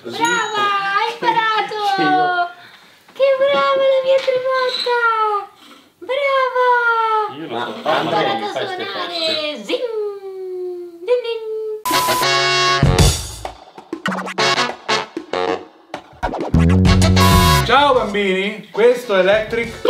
Così. Brava, hai imparato! Che brava la mia tremotta! Brava! Io lo so, ancora da suonare! Zing! Din din. Ciao bambini, questo è Electric.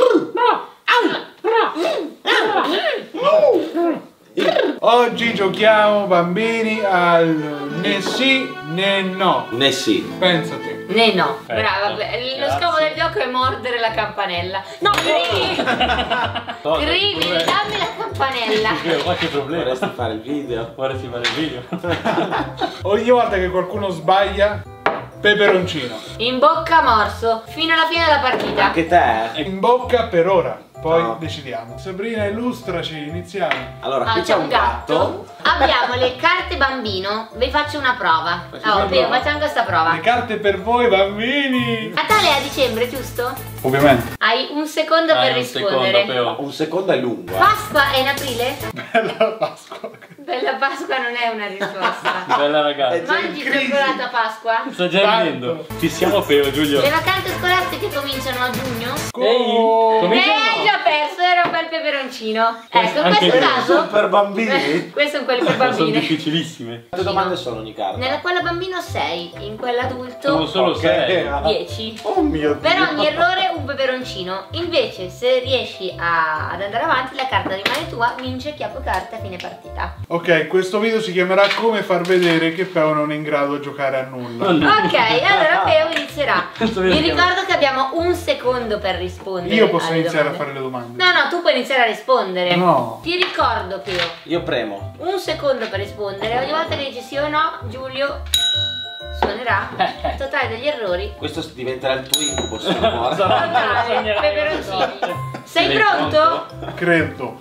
Oggi giochiamo bambini al né sì né no. Né sì. Pensate. Né no. Brava, lo scopo del gioco è mordere la campanella. No, Grilli! Oh. Grilli, dammi la campanella. Qualche problema. Vorresti fare il video. Ogni volta che qualcuno sbaglia, peperoncino. In bocca morso, fino alla fine della partita. Anche te. In bocca per ora. Poi decidiamo. Sabrina, illustraci, iniziamo. Allora, qui c'è un gatto. Abbiamo le carte bambino. Vi faccio una prova. Facciamo questa prova. Le carte per voi bambini. Natale a dicembre, giusto? Ovviamente. Hai un secondo per rispondere. Un secondo è lungo. Pasqua è in aprile? Bella Pasqua. Bella Pasqua non è una risposta. Bella ragazza. Mangi cioccolato a Pasqua? Sto già ridendo. Ci siamo Peo, Giulio. Le vacanze scolastiche cominciano a giugno? Cominciano. Ho perso, era un bel peperoncino. Ecco, in questo caso per bambini. Questo è quello per bambini. Sono difficilissime. Quante domande sono ogni carta? Nella quella bambino 6, in quella adulto sono solo 10. Oh mio Dio. Per ogni errore un peperoncino. Invece se riesci ad andare avanti la carta rimane tua, vince chi ha più carte a fine partita. Ok, questo video si chiamerà come far vedere che Peo non è in grado di giocare a nulla. Ok, allora Peo inizierà. Vi ricordo che abbiamo un secondo per rispondere. Io posso iniziare a fare le domande. No, no, tu puoi iniziare a rispondere. No. Ti ricordo che io premo un secondo per rispondere. Ogni volta che dici sì o no, Giulio suonerà il totale degli errori. Questo diventerà il tuo incubo. Totale, peperoncini. Sei pronto? Credo.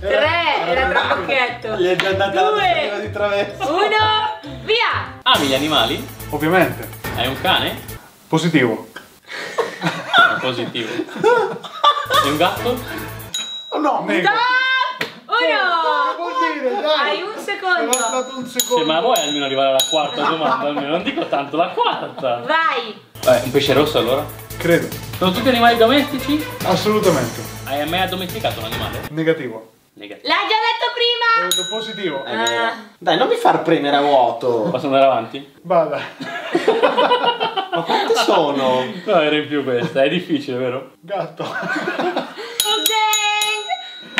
3, era trabocchetto. 2, 1, via! Ami gli animali? Ovviamente. Hai un cane? Positivo. Positivo. E un gatto? Oh no, nego. Stop! Uno! Hai un secondo. È stato un secondo. Sì, ma vuoi almeno arrivare alla quarta domanda? Almeno non dico tanto, la quarta. Vai. Un pesce rosso allora? Credo. Sono tutti animali domestici? Assolutamente. Hai mai addomesticato un animale? Negativo. Negativo. L'hai già detto prima! Ho detto positivo. Dai, non mi far premere a vuoto. Posso andare avanti? Vada. Ma quante sono? No, era in più questa, è difficile, vero? Gatto. Dang!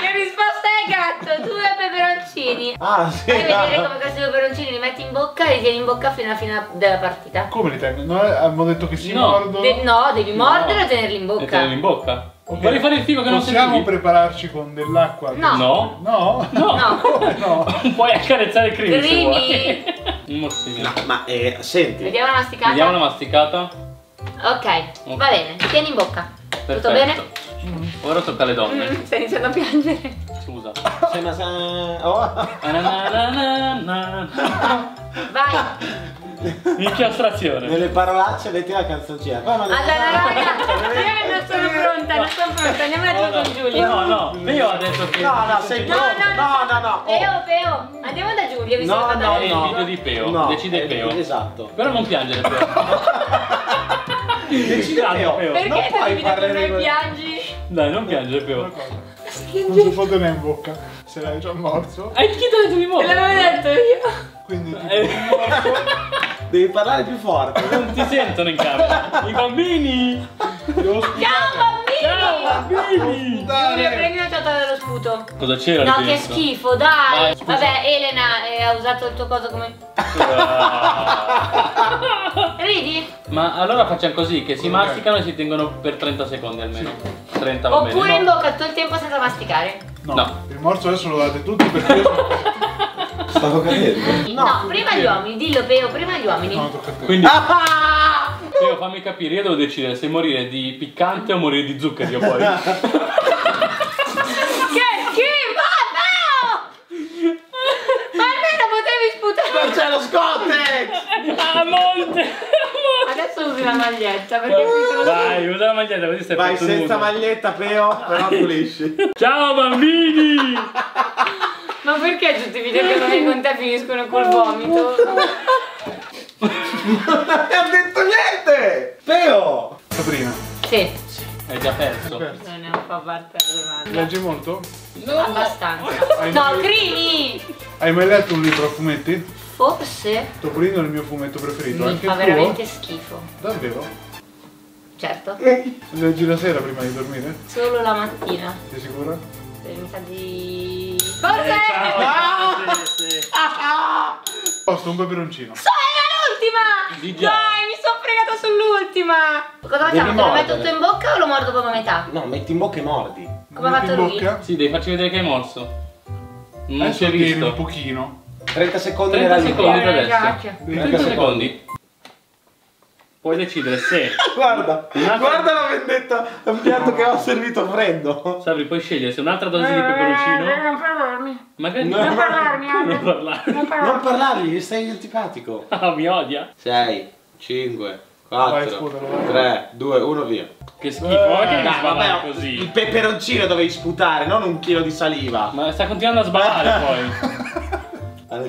La risposta è gatto, 2 peperoncini. Ah, sì. Puoi vedere come questi peperoncini li metti in bocca e li tieni in bocca fino alla fine della partita. Come li tieni? No, abbiamo detto che si mordono. No, devi mordere e tenerli in bocca. E tenerli in bocca? Okay. Vorrei fare il figo che non sentivi. Possiamo prepararci con dell'acqua? No. No? No? No. No. Come no? Puoi accarezzare il crini se vuoi. Un morsino. Ma senti. Vediamo la masticata. Ok, va bene. Tieni in bocca. Perfetto. Tutto bene? Ora tocca alle donne. Stai iniziando a piangere. Scusa. Sei una Vai. Incastrazione. Nelle parolacce metti la canzoncina. Allora raga, io non sono pronta, andiamo un attimo con Giulio. No, io ho detto che... No, sei pronto. Peo, andiamo da Giulio, vi sono andata bene. No, è il video di Peo, decide Peo. Esatto. Però non piangere Peo. Decide Peo. Perché devi dire che noi piangi? Dai, non piangere Peo. Non ti foto ne in bocca, se l'hai già morso. Hai detto di morso? Te l'avevo detto io. Quindi devi parlare più forte. Non ti sentono in camera. I bambini. Ciao bambini. Giulio, prendi una ciotola dello sputo. Cosa c'era? No, che schifo, dai. Vabbè, Elena ha usato il tuo coso come... Ridi? Ma allora facciamo così, che si masticano e si tengono per 30 secondi almeno. 30 va bene. Oppure in bocca tutto il tempo senza masticare. No. Il morso adesso lo date tutti perché io... Stavo cadendo. No, prima gli uomini, dillo Peo, prima gli uomini. No, quindi Peo, fammi capire, io devo decidere se morire di piccante o morire di zuccheri io poi. Che schifo! No! Almeno potevi sputare! Non c'è lo Scottex! A monte! Adesso usi la maglietta perché vai, usa la maglietta così sei vai senza maglietta Peo, però pulisci. Ciao bambini! Ma perché tutti i video che non hai con te finiscono col vomito? Non ha detto niente! Peo! Sabrina. Sì. Hai già perso. Non è un po' parte la domanda. Leggi molto? No. Abbastanza. No, Crini! Hai mai letto un libro a fumetti? Forse. Topolino è il mio fumetto preferito. Mi fa veramente schifo. Davvero? Certo. Leggi la sera prima di dormire? Solo la mattina. Sei sicura? Mi sa di... Forse! Posto un peperoncino. Era l'ultima! Dai, mi sono fregata sull'ultima! Cosa facciamo? Te lo metto tutto in bocca o lo mordo proprio a metà? No, metti in bocca e mordi. Come ha fatto lui? Sì, devi farci vedere che hai morso. Non ci hai visto. Un pochino. 30 secondi nella lingua. 30 secondi. Puoi decidere se... Guarda, guarda la vendetta, è un piatto che ho servito freddo. Sabri, puoi scegliere se un'altra dose di peperoncino... Non parlarmi. Magari non parlarmi. Non parlarmi, sei antipatico. Ah, mi odia. 6, 5, 4, 3, 2, 1, via. Che schifo, vabbè, così. Il peperoncino dovevi sputare, non un chilo di saliva. Ma sta continuando a sballare poi.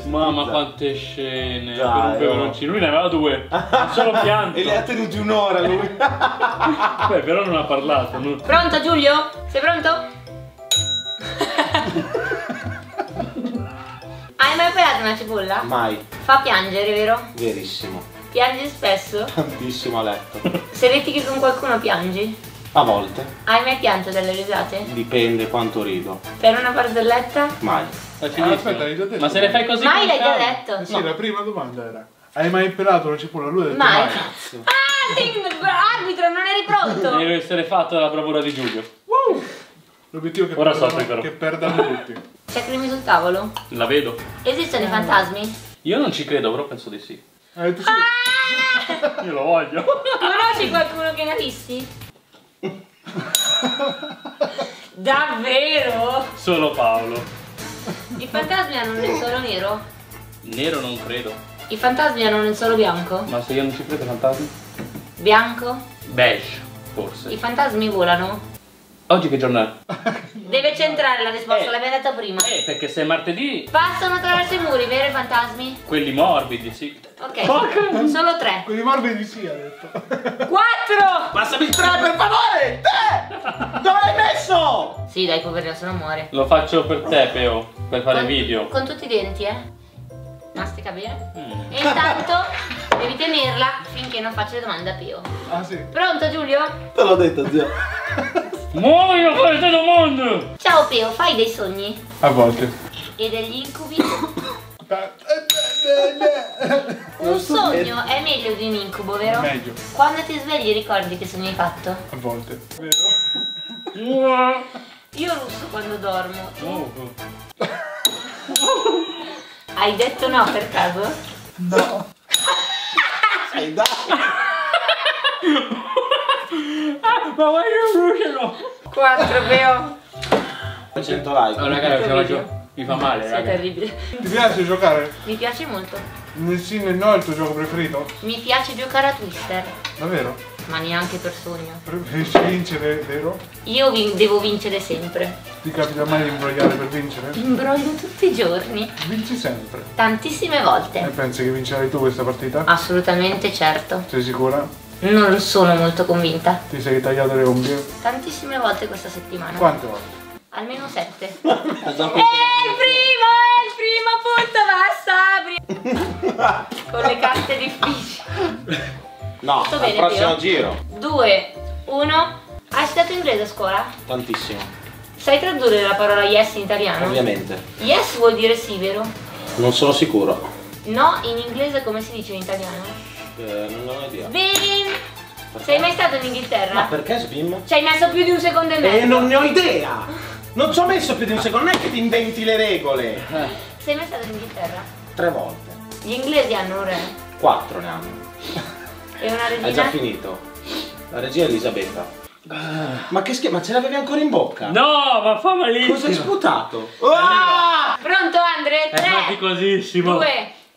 Mamma quante scene. Dai, per un peperoncino, lui ne aveva due. Solo pianto. E le ha tenute un'ora lui. Beh, però non ha parlato. Non... Pronto Giulio? Sei pronto? Hai mai pelato una cipolla? Mai. Fa piangere, vero? Verissimo. Piangi spesso? Tantissimo a letto. Se litighi con qualcuno piangi? A volte. Hai mai pianto delle risate? Dipende quanto rido. Per una barzelletta? Mai. Aspetta, hai già detto. Ma se le fai così? Mai l'hai già detto. Sì, no. La prima domanda era: hai mai pelato la cipolla? Lui ha detto mai. Cazzo. Ah, sì, arbitro, non eri pronto. Deve essere fatta la bravura di Giulio. L'obiettivo è che, che perdano tutti. C'è crimi sul tavolo? La vedo. Esistono i fantasmi? Io non ci credo, però penso di sì. Tu sì. Io lo voglio. Conosci qualcuno che ne ha visti? Davvero? Solo Paolo. I fantasmi hanno un lenzuolo nero? Nero non credo. I fantasmi hanno un lenzuolo bianco? Ma se io non ci credo i fantasmi? Bianco? Beige, forse. I fantasmi volano? Oggi che giorno è? Deve centrare la risposta, l'abbiamo detta prima. Perché se è martedì... Passano attraverso i muri, vero i fantasmi? Quelli morbidi, sì. Ok, solo tre. Quelli morbidi sì, ha detto. 4! Passami il 3 per favore! Te! Dove l'hai messo? Sì, dai, poverino, se non muore. Lo faccio per te, Peo, per fare video. Con tutti i denti, Mastica bene. E intanto... Devi tenerla finché non faccio le domande a Pio. Ah sì. Pronto Giulio? Te l'ho detto zio. Muoio con le tue domande. Ciao Pio, fai dei sogni? A volte. E degli incubi? Un sogno è meglio di un incubo, vero? Meglio. Quando ti svegli ricordi che sogno hai fatto? A volte. Vero? Io russo quando dormo. Hai detto no per caso? No. Dai. Ma vai che bruciano. 4 Peo. 100 like. No raga, mi fa male. Sei terribile. Ti piace giocare? Mi piace molto. Nel sì nel no è il tuo gioco preferito? Mi piace giocare a Twister. Davvero? Ma neanche per sogno. Preferisci vincere, vero? Io devo vincere sempre. Ti capita mai di imbrogliare per vincere? Imbroglio tutti i giorni. Vinci sempre? Tantissime volte. E pensi che vincerai tu questa partita? Assolutamente certo. Sei sicura? Non sono molto convinta. Ti sei tagliato le unghie? Tantissime volte questa settimana. Quante volte? Almeno 7. E il primo punto va a Sabri. Con le carte difficili. No, tutto al bene, prossimo giro. 2, 1. Hai studiato inglese a scuola? Tantissimo. Sai tradurre la parola yes in italiano? Ovviamente. Yes vuol dire sì, vero? Non sono sicuro. No, in inglese come si dice in italiano? Non ho idea. Bim! Sei mai stato in Inghilterra? Ma perché Sbim? Ci hai messo più di un secondo e mezzo. Non ne ho idea! Non ci ho messo più di un secondo, non è che ti inventi le regole. Sei mai stato in Inghilterra? 3 volte. Gli inglesi hanno un re? 4 ne hanno. E una regina? È già finito. La regina Elisabetta. Ma che scherzo, ma ce l'avevi ancora in bocca? No, ma fa malissimo. Cosa hai sputato? Pronto Andre? 3, 2,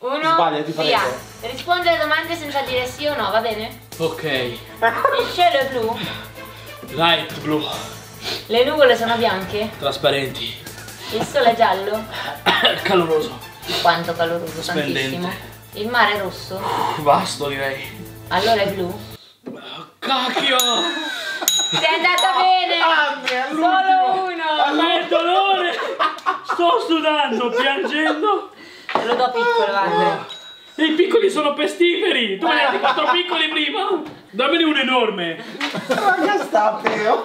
1, via. Rispondi alle domande senza dire sì o no, va bene? Ok. Il cielo è blu? Light blu. Le nuvole sono bianche? Trasparenti. Il sole è giallo? Caloroso. Quanto caloroso, tantissimo. Il mare è rosso? Vasto, direi. Allora è blu? Cacchio! Ti è andata bene! Andre, solo uno! Ma è dolore! Sto sudando, piangendo! Te lo do piccolo, Andre. I piccoli sono pestiferi! Tu me ne hai fatto piccoli prima! Dammene un enorme! Raga, sta Peo!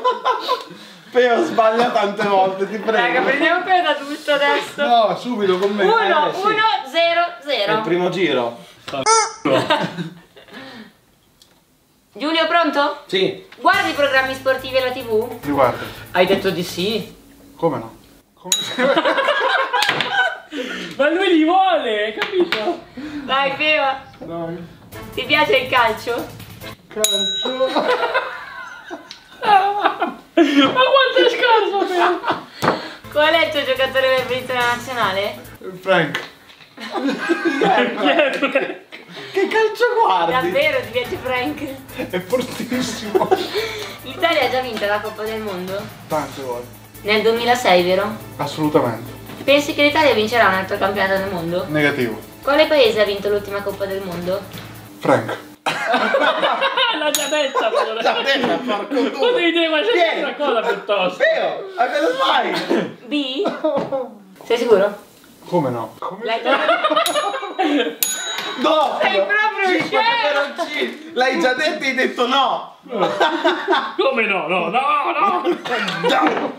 Peo sbaglia tante volte, ti prego! Raga, prendiamo Peo da tutto adesso! No, subito con me! 1-1-0-0! Il primo giro! Giulio, pronto? Sì! Guardi i programmi sportivi alla TV? Li guardo! Hai detto di sì? Come no? Come... Ma lui li vuole, capito? Dai, Peo! Dai. Ti piace il calcio? Calcio! Ma quanto è scarso, Peo! Qual è il tuo giocatore preferito della nazionale? Frank! Frank. Che calcio guardi? Davvero ti piace Frank? È fortissimo! L'Italia ha già vinto la Coppa del Mondo? Tante volte! Nel 2006, vero? Assolutamente! Pensi che l'Italia vincerà un altro campionato del mondo? Negativo! Quale paese ha vinto l'ultima Coppa del Mondo? Frank. L'ha già detta, però. L'ha detta, porco tu. Tu devi dire questa cosa piuttosto. Peo, a cosa fai? B? Sei sicuro? Come no? Come l'hai no! Sei proprio scemo! L'hai già detto e hai detto no! Come no? No, no, no! No!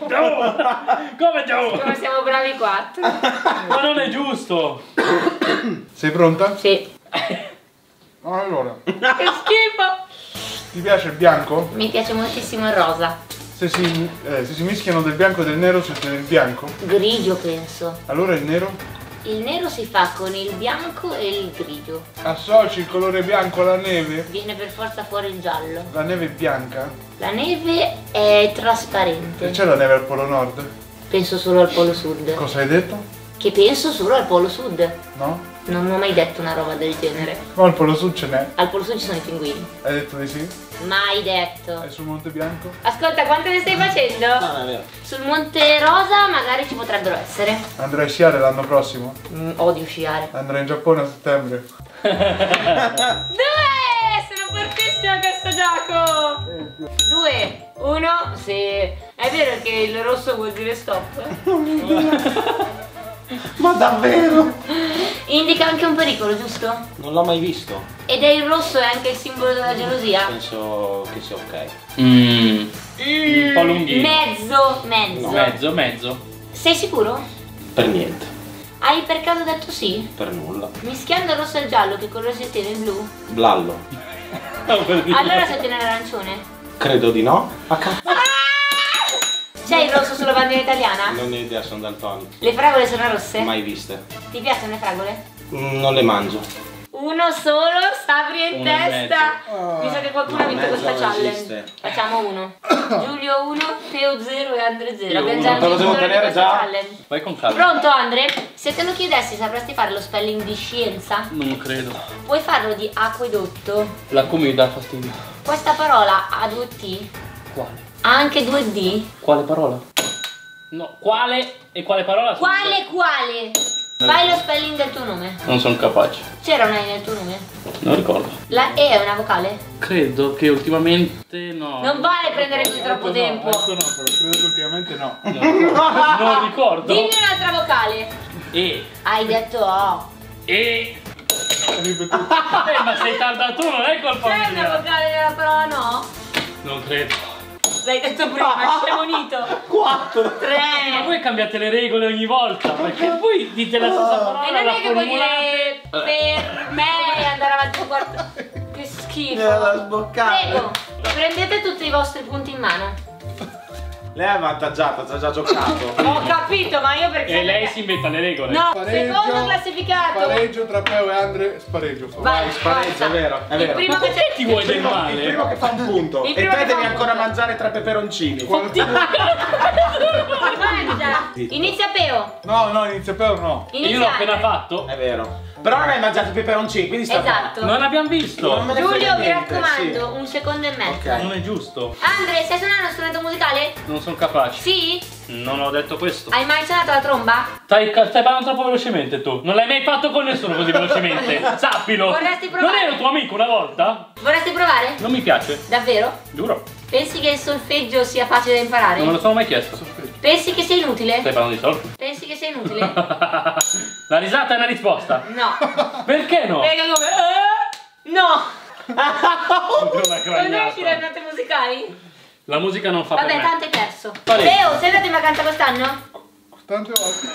No! Come no? Come siamo bravi quattro! Ma non è giusto! Sei pronta? Sì! Allora! Che schifo! Ti piace il bianco? Mi piace moltissimo il rosa! Se si mischiano del bianco e del nero siete nel bianco? Grigio penso! Allora il nero? Il nero si fa con il bianco e il grigio. Associ il colore bianco alla neve? Viene per forza fuori il giallo. La neve è bianca? La neve è trasparente. E c'è la neve al polo nord? Penso solo al polo sud. Cosa hai detto? Che penso solo al polo sud. No? Non ho mai detto una roba del genere. Ma al polo sud ce n'è? Al polo sud ci sono i pinguini. Hai detto di sì? Mai detto. E sul monte bianco? Ascolta, quante ne stai facendo? No, non è vero. Sul monte rosa magari ci potrebbero essere. Andrai a sciare l'anno prossimo? Odio sciare. Andrai in Giappone a settembre. Due! Sono fortissima a questo gioco! 2-1, sì. È vero che il rosso vuol dire stop? Ma davvero? Indica anche un pericolo, giusto? Non l'ho mai visto. Ed è il rosso, è anche il simbolo della gelosia? Penso che sia ok. Un po' lunghino. Mezzo, mezzo. No. Mezzo, mezzo. Sei sicuro? Per niente. Hai per caso detto sì? Per nulla. Mischiando il rosso e il giallo, che colore si ottiene il blu? Blallo. Allora si ottiene l'arancione? Credo di no. A cazzo. C'è il rosso sulla bandiera italiana? Non ne ho idea, sono daltonico. Le fragole sono rosse? Mai viste. Ti piacciono le fragole? Non le mangio. Uno solo, Sabri in testa. Mi sa che qualcuno ha vinto questa challenge. Facciamo uno. Giulio 1, Peo 0 e Andre 0. Abbiamo già vinto questa challenge. Vai con calma. Pronto Andre? Se te lo chiedessi sapresti fare lo spelling di scienza? Non credo. Puoi farlo di acquedotto? La Q mi dà fastidio. Questa parola ha due T? Quale? Ha anche 2D? Quale parola? No, quale e quale parola? Quale, quale? Fai lo spelling del tuo nome. Non sono capace. C'era una E nel tuo nome? Non ricordo. La E è una vocale? Credo che ultimamente no. Non vale prendere più troppo tempo. No, però credo che ultimamente no. Non ricordo. Dimmi un'altra vocale. E. Hai detto O. E. Ma sei tardato, non è colpa mia. C'è una vocale nella parola no? Non credo. L'hai detto prima, scemo Nito. 4, 3. Ma voi cambiate le regole ogni volta, perché voi dite la stessa parola. E non è che vuoi dire per me e andare avanti a guardare. Che schifo. Prego, prendete tutti i vostri punti in mano. Lei è avvantaggiata, ci ha già giocato. Ho capito, ma io perché. E lei si inventa le regole. No, spareggio, secondo classificato. Spareggio tra Peo e Andre, spareggio. Vai, spareggio, è vero. È vero. Ma perché ti vuoi del male? Il primo che fa un punto. E te devi ancora mangiare tre peperoncini. mangia. Inizia Peo. No, inizia Peo no. Iniziale. Io l'ho appena fatto. È vero. Però non hai mangiato i peperoncini, quindi sta esatto. Non l'abbiamo visto. Non Giulio, mi raccomando, sì. 1 secondo e mezzo. Okay. Non è giusto. Andre, stai suonando uno strumento musicale? Non sono capace. Sì? Non ho detto questo. Hai mai suonato la tromba? Stai parlando troppo velocemente tu. Non l'hai mai fatto con nessuno così velocemente. Sappilo. Vorresti provare? Non ero tuo amico una volta? Vorresti provare? Non mi piace. Davvero? Giuro. Pensi che il solfeggio sia facile da imparare? Non me lo sono mai chiesto. Pensi che sia inutile? Stai parlando di solfo? Pensi che sia inutile? La risata è una risposta. No. Perché no? Perché come? No. Non riesci le note musicali? La musica non fa. Vabbè, per me. Tanto è perso. Leo, sei andato in vacanza quest'anno? Tante volte.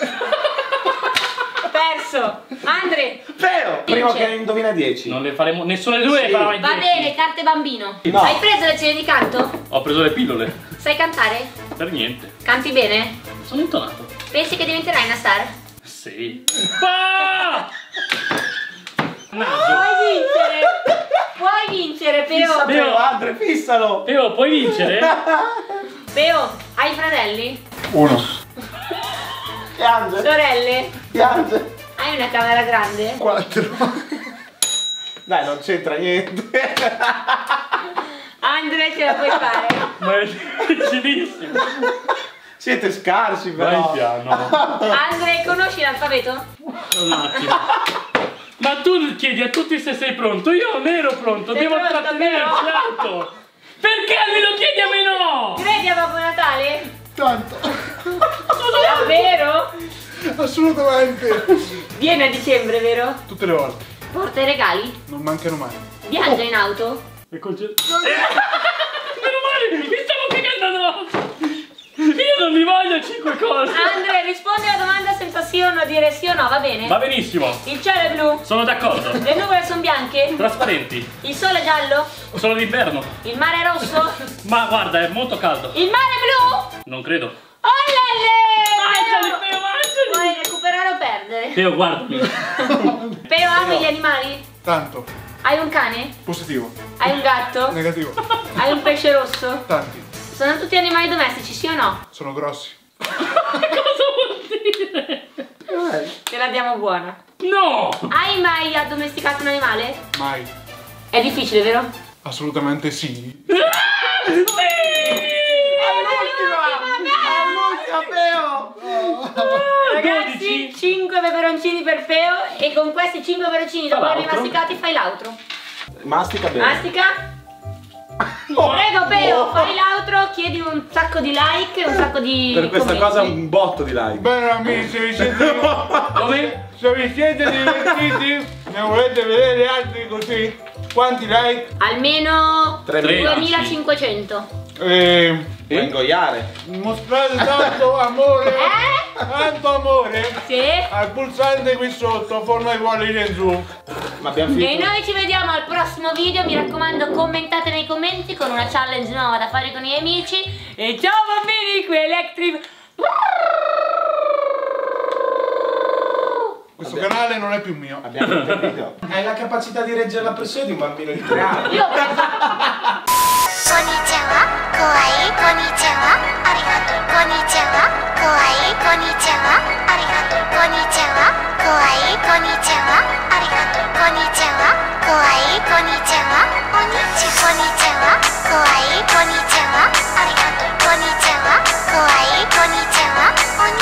Perso. Andre. Peo. Prima che ne indovina 10. Non le faremo. Nessuno dei due sì. Le farà mai 10. Va bene, carte bambino. No. Hai preso le cene di canto? Ho preso le pillole. Sai cantare? Per niente. Canti bene? Sono intonato. Pensi che diventerai una star? Sì. Puoi vincere, Peo. Peo, Andre, fissalo. Peo, puoi vincere? Peo, hai fratelli? Uno. Piange. Sorelle? Piange. Hai una camera grande? 4. Dai, non c'entra niente. Andre, ce la puoi fare? Ma è difficilissimo. Siete scarsi però. Vai piano. Andre, conosci l'alfabeto? Un attimo. Ma tu chiedi a tutti se sei pronto, io non ero pronto, devo trattenere il piatto. Perché me lo chiedi a me no? Credi a Babbo Natale? Tanto. Davvero? Assolutamente. Viene a dicembre, vero? Tutte le volte. Porta i regali? Non mancano mai. Viaggia in auto? E meno male, mi stavo cagando. Io non li voglio 5 cose. Andre, rispondi alla domanda senza sì o no, dire sì o no, va bene? Va benissimo. Il cielo è blu? Sono d'accordo. Le nuvole sono bianche? Trasparenti. Il sole è giallo? Sono d'inverno. Il mare è rosso? Ma guarda, è molto caldo. Il mare è blu? Non credo. Oh lele! Mangiali, Peo, mangiali! Vuoi recuperare o perdere? Peo, guardami. Peo, ami gli animali? Tanto. Hai un cane? Positivo. Hai un gatto? Negativo. Hai un pesce rosso? Tanti. Sono tutti animali domestici, sì o no? Sono grossi. Cosa vuol dire? Te la diamo buona. No! Hai mai addomesticato un animale? Mai. È difficile, vero? Assolutamente sì. Sì! All'ultima! All'ultima, Peo! Ragazzi, 5 peperoncini per Peo e con questi 5 peperoncini dopo averli masticati fai l'altro. Mastica bene. Mastica. Prego Peo, fai l'altro, chiedi un sacco di like, un sacco di per questa commenti. Cosa un botto di like. Bene amici, se vi siete, se vi siete divertiti, ne volete vedere altri così, quanti like? Almeno 2500. Per ingoiare. Mostrate tanto amore, tanto amore al pulsante qui sotto, forma i cuoricini in giù. E noi ci vediamo al prossimo video, mi raccomando commentate nei commenti con una challenge nuova da fare con gli amici. E ciao bambini, qui Electric. Questo canale non è più mio. Abbiamo capito. Hai la capacità di reggere la pressione di un bambino di 3 anni. Io konnichiwa, kawaii, konnichiwa, arigato, konnichiwa, kawaii, konnichiwa, arigato, konnichiwa, kawaii, konnichiwa, arigato, konnichiwa, kawaii, konnichiwa, onichi, konnichiwa, kawaii, konnichiwa, arigato, konnichiwa, kawaii, konnichiwa, onichi.